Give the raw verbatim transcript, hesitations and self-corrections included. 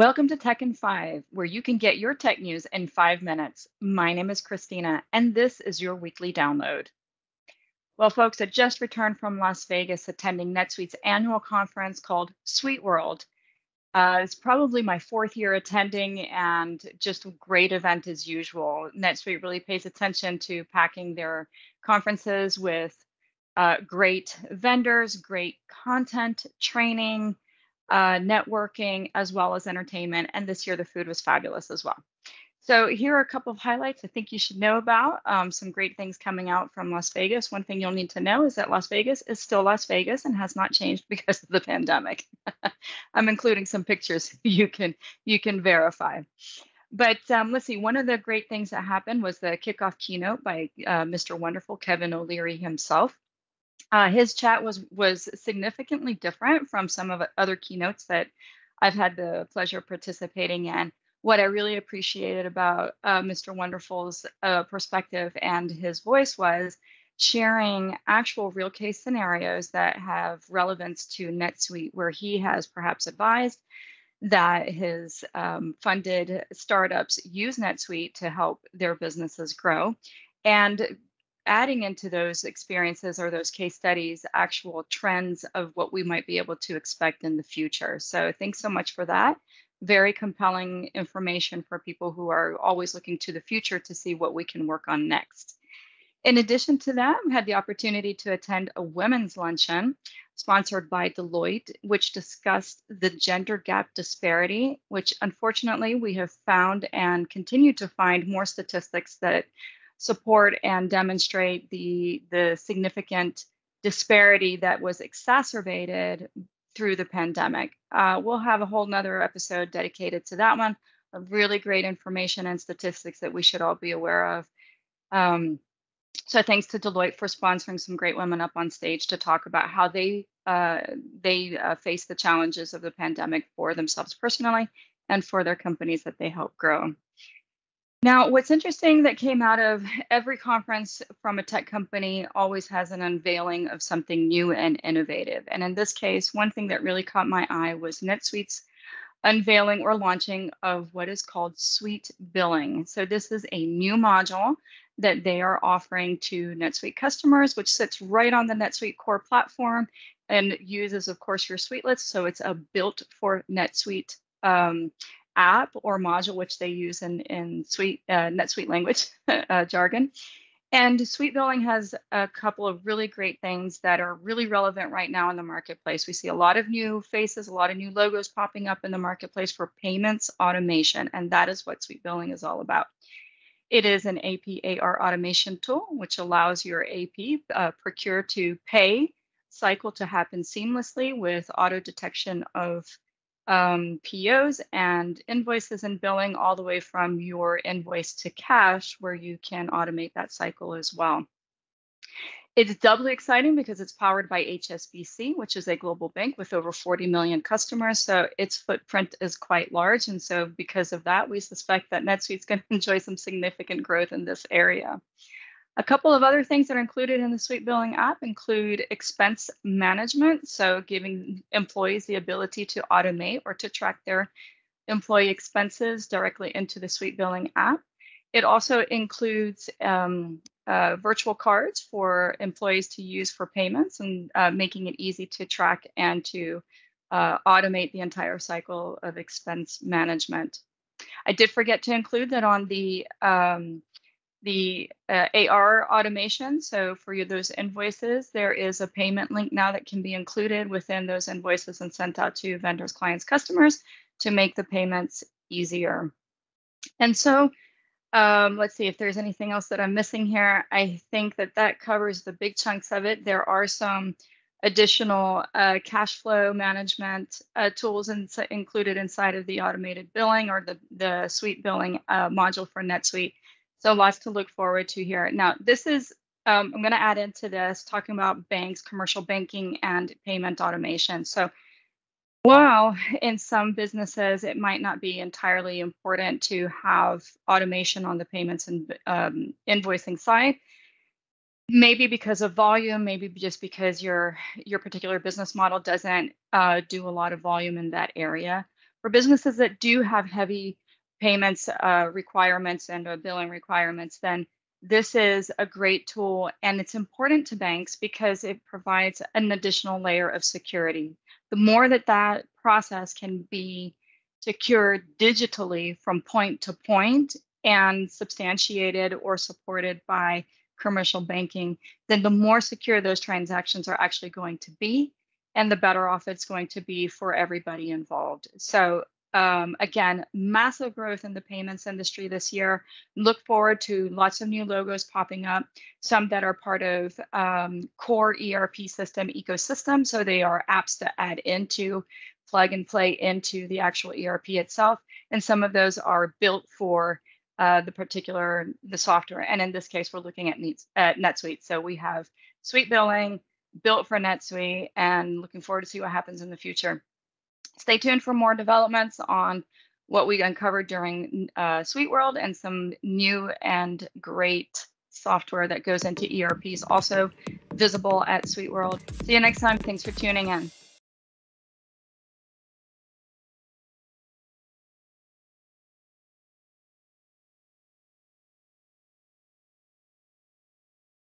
Welcome to Tech in Five, where you can get your tech news in five minutes. My name is Christina, and this is your weekly download. Well, folks, I just returned from Las Vegas attending NetSuite's annual conference called SuiteWorld. Uh, it's probably my fourth year attending, and just a great event as usual. NetSuite really pays attention to packing their conferences with uh, great vendors, great content, training, Uh, networking, as well as entertainment. And this year, the food was fabulous as well. So here are a couple of highlights I think you should know about. Um, some great things coming out from Las Vegas. One thing you'll need to know is that Las Vegas is still Las Vegas and has not changed because of the pandemic. I'm including some pictures you can, you can verify. But um, let's see, one of the great things that happened was the kickoff keynote by uh, Mister Wonderful, Kevin O'Leary himself. Uh, his chat was was significantly different from some of the other keynotes that I've had the pleasure of participating in. What I really appreciated about uh, Mister Wonderful's uh, perspective and his voice was sharing actual real case scenarios that have relevance to NetSuite, where he has perhaps advised that his um, funded startups use NetSuite to help their businesses grow. And adding into those experiences or those case studies, actual trends of what we might be able to expect in the future. So thanks so much for that. Very compelling information for people who are always looking to the future to see what we can work on next. In addition to that, I had the opportunity to attend a women's luncheon sponsored by Deloitte, which discussed the gender gap disparity, which unfortunately we have found and continue to find more statistics that support and demonstrate the, the significant disparity that was exacerbated through the pandemic. Uh, we'll have a whole nother episode dedicated to that one, of really great information and statistics that we should all be aware of. Um, so thanks to Deloitte for sponsoring some great women up on stage to talk about how they, uh, they uh, face the challenges of the pandemic for themselves personally and for their companies that they help grow. Now, what's interesting that came out of every conference from a tech company always has an unveiling of something new and innovative. And in this case, one thing that really caught my eye was NetSuite's unveiling or launching of what is called SuiteBilling. So this is a new module that they are offering to NetSuite customers, which sits right on the NetSuite core platform and uses, of course, your Suitelets. So it's a built for NetSuite um, app or module, which they use in, in suite, uh, NetSuite language uh, jargon. And SuiteBilling has a couple of really great things that are really relevant right now in the marketplace. We see a lot of new faces, a lot of new logos popping up in the marketplace for payments automation, and that is what SuiteBilling is all about. It is an A P A R automation tool, which allows your A P, uh, procure to pay cycle to happen seamlessly with auto detection of Um, P Os and invoices and billing, all the way from your invoice to cash, where you can automate that cycle as well. It's doubly exciting because it's powered by H S B C, which is a global bank with over forty million customers. So its footprint is quite large. And so because of that, we suspect that NetSuite's going to enjoy some significant growth in this area. A couple of other things that are included in the SuiteBilling app include expense management, so giving employees the ability to automate or to track their employee expenses directly into the SuiteBilling app. It also includes um, uh, virtual cards for employees to use for payments and uh, making it easy to track and to uh, automate the entire cycle of expense management. I did forget to include that on the um, The uh, A R automation, so for you, those invoices, there is a payment link now that can be included within those invoices and sent out to vendors, clients, customers to make the payments easier. And so um, let's see if there's anything else that I'm missing here. I think that that covers the big chunks of it. There are some additional uh, cash flow management uh, tools in, included inside of the automated billing or the, the SuiteBilling uh, module for NetSuite. So lots to look forward to here. Now, this is, um, I'm going to add into this, talking about banks, commercial banking, and payment automation. So while in some businesses, it might not be entirely important to have automation on the payments and um, invoicing side, maybe because of volume, maybe just because your, your particular business model doesn't uh, do a lot of volume in that area. For businesses that do have heavy payments uh, requirements and uh, billing requirements, then this is a great tool, and it's important to banks because it provides an additional layer of security. The more that that process can be secured digitally from point to point and substantiated or supported by commercial banking, then the more secure those transactions are actually going to be, and the better off it's going to be for everybody involved. So Um, again, massive growth in the payments industry this year. Look forward to lots of new logos popping up, some that are part of um, core E R P system ecosystem. So they are apps to add into, plug and play into the actual E R P itself. And some of those are built for uh, the particular, the software. And in this case, we're looking at, needs, at NetSuite. So we have SuiteBilling built for NetSuite, and looking forward to see what happens in the future. Stay tuned for more developments on what we uncovered during uh, SuiteWorld and some new and great software that goes into E R Ps, also visible at SuiteWorld. See you next time. Thanks for tuning in.